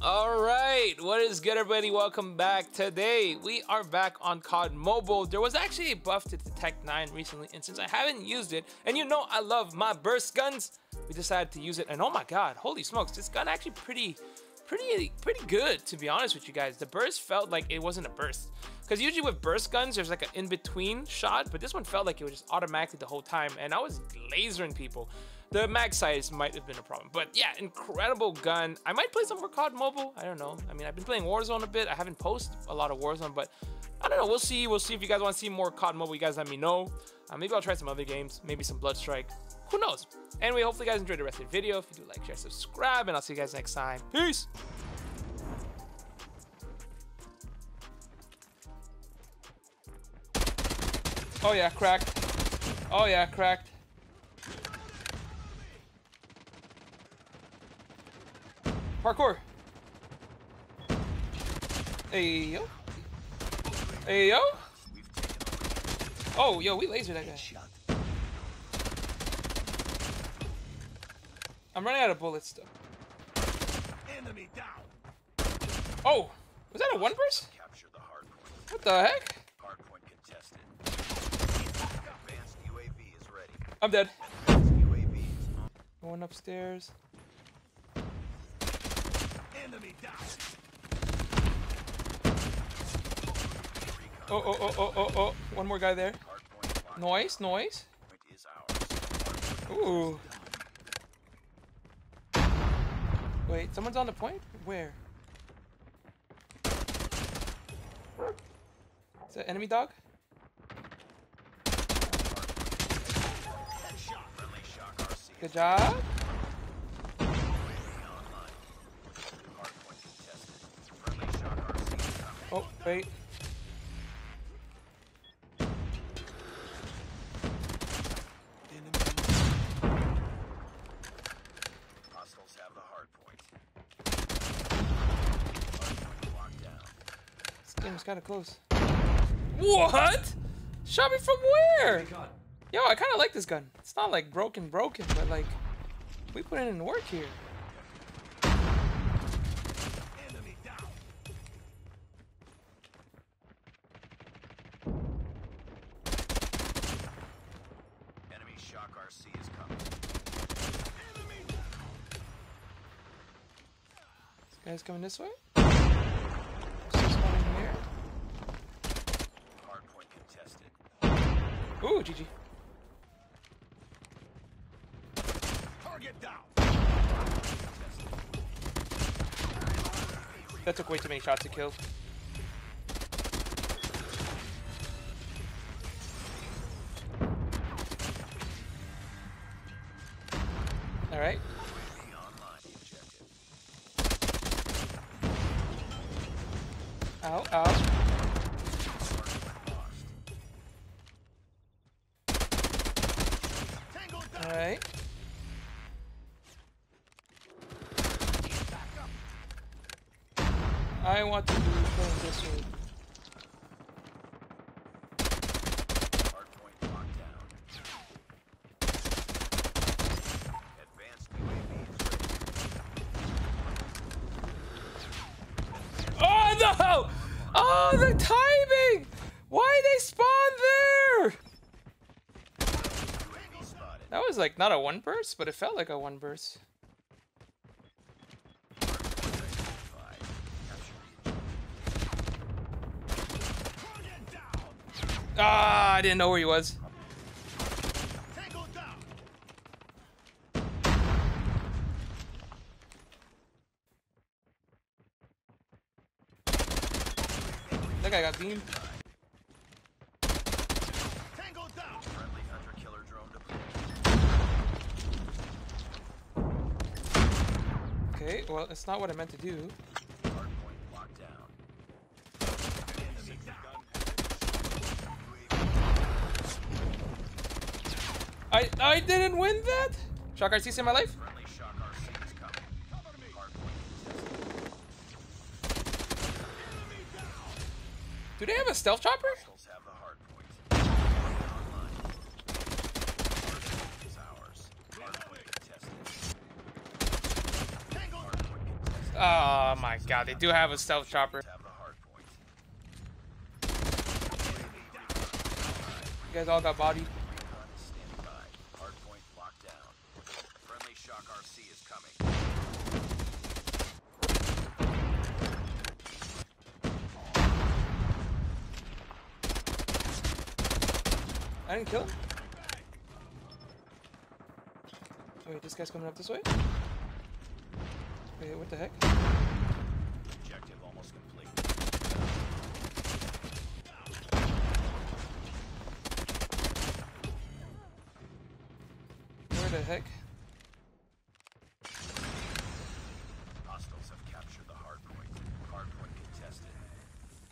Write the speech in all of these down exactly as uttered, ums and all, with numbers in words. All right, what is good, everybody? Welcome back. Today we are back on C O D Mobile. There was actually a buff to the Tech nine recently, and since I haven't used it, and you know I love my burst guns, we decided to use it. And oh my god, holy smokes, this gun actually pretty pretty pretty good, to be honest with you guys. The burst felt like it wasn't a burst, because usually with burst guns there's like an in-between shot, but this one felt like it was just automatically the whole time, and I was lasering people. The mag size might have been a problem, but yeah, incredible gun. I might play some more C O D Mobile, I don't know. I mean, I've been playing Warzone a bit. I haven't posted a lot of Warzone, but I don't know, we'll see. We'll see if you guys want to see more C O D Mobile. You guys let me know. Uh, maybe I'll try some other games, maybe some Blood Strike, who knows. Anyway, hopefully you guys enjoyed the rest of the video. If you do, like, share, subscribe, and I'll see you guys next time. Peace! Oh yeah, cracked. Oh yeah, cracked. Parkour. Hey yo. Hey yo. Oh yo, we lasered that guy. I'm running out of bullets though. Enemy down. Oh, was that a one burst? What the heck? I'm dead. Going upstairs. Oh, oh, oh, oh, oh, oh. One more guy there. Noise, noise. Ooh. Wait, someone's on the point? Where? Is that enemy dog? Good job. Oh, wait. Hostiles have the hard point. This game's kinda close. What? Shot me from where? Yo, I kinda like this gun. It's not like broken broken, but like we put in work here. Shock R C is coming. This guy's coming this way. This one in here. Hardpoint contested. Ooh, G G. Target down. That took way too many shots to kill. All right. Ow, ow. All right. I want to do this way. Oh, oh, the timing! Why they spawn there? That was like not a one burst, but it felt like a one burst. Ah, I didn't know where he was. That guy got beamed. Tango down. Friendly hunter killer drone deployed. Okay, well, it's not what I meant to do. Hard point locked down. I I didn't win that. Shock R C saved my life. Friendly shock R C is coming. Cover me. Hard point. Do they have a stealth chopper? Oh my god, they do have a stealth chopper. You guys all got bodied. I didn't kill him. Wait, this guy's coming up this way? Wait, what the heck? Objective almost complete. Where the heck? Hostiles have captured the hard point. Hard point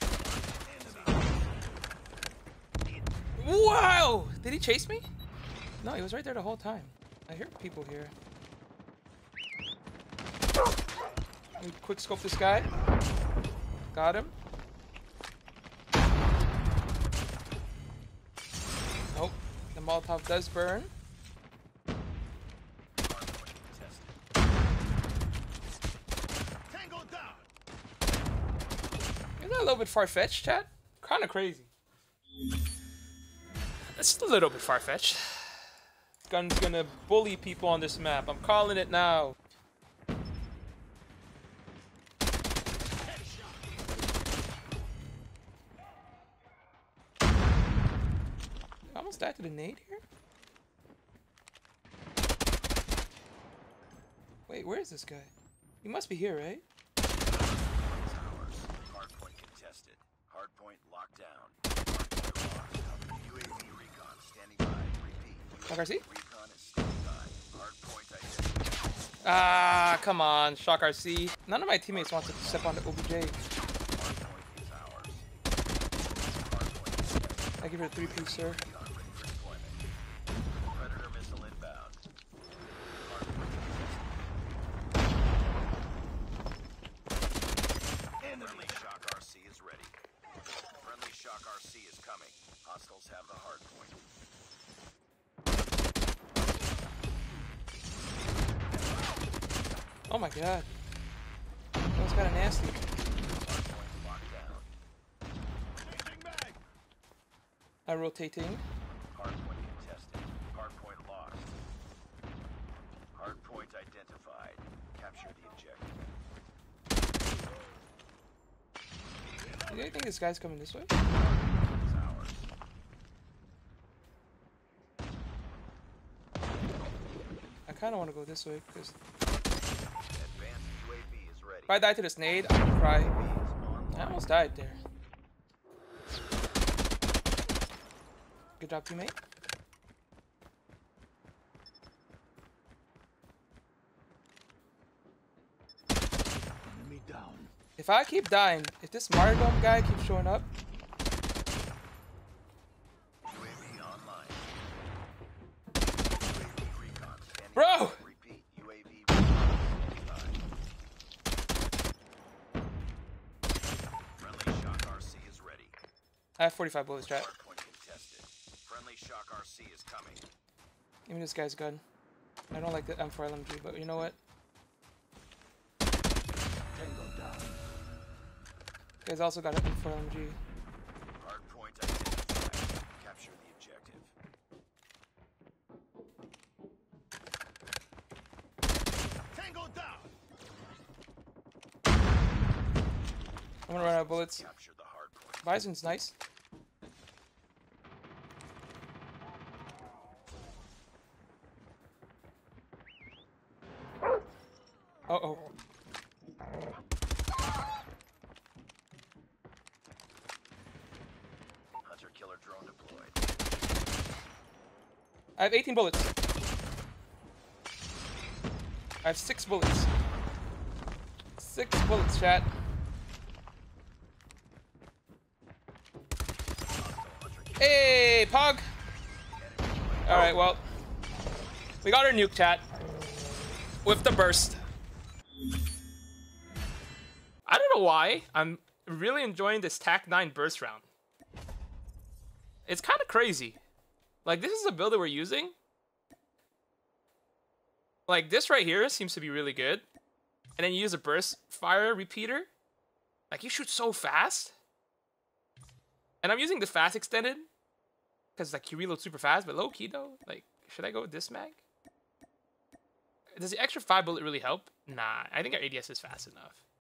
contested. Wow! Did he chase me? No, he was right there the whole time. I hear people here. Let me quick scope this guy. Got him. Nope. The Molotov does burn. Isn't that a little bit far-fetched, chat? Kinda crazy. That's a little bit far-fetched. Gun's gonna bully people on this map. I'm calling it now. I almost died to the nade here. Wait, where is this guy? He must be here, right? Hardpoint contested. Hardpoint locked down. U A V recon standing by. Repeat. Ah, come on, Shock R C. None of my teammates want to step on the O B J. I give it a three-piece, sir. Oh my god. That was kind of nasty. I rotating. Hardpoint contested. Hardpoint lost. Hardpoint identified. Capture the objective. Do you think this guy's coming this way? I kind of want to go this way because. If I die to this nade, I'm gonna cry. I almost died there. Good job, teammate. Enemy down. If I keep dying, if this Mario Dome guy keeps showing up. Bro! I have forty-five bullets, chat. Friendly Shock R C is coming. Give me this guy's gun. I don't like the M four L M G, but you know what? You guys also got an M four L M G. Hard point identified. Capture the objective. Tango down. I'm gonna run out of bullets. Bison's nice. Uh oh. Hunter killer drone deployed. I have eighteen bullets. I have six bullets. Six bullets, chat. Hey, Pog! Alright, well. We got our nuke, chat. With the burst. I don't know why. I'm really enjoying this tac nine burst round. It's kind of crazy. Like, this is a build that we're using. Like, this right here seems to be really good. and then you use a burst fire repeater, like, you shoot so fast. And I'm using the fast extended, because, like, you reload super fast, but low-key, though, like, should I go with this mag? Does the extra five bullet really help? Nah, I think our A D S is fast enough.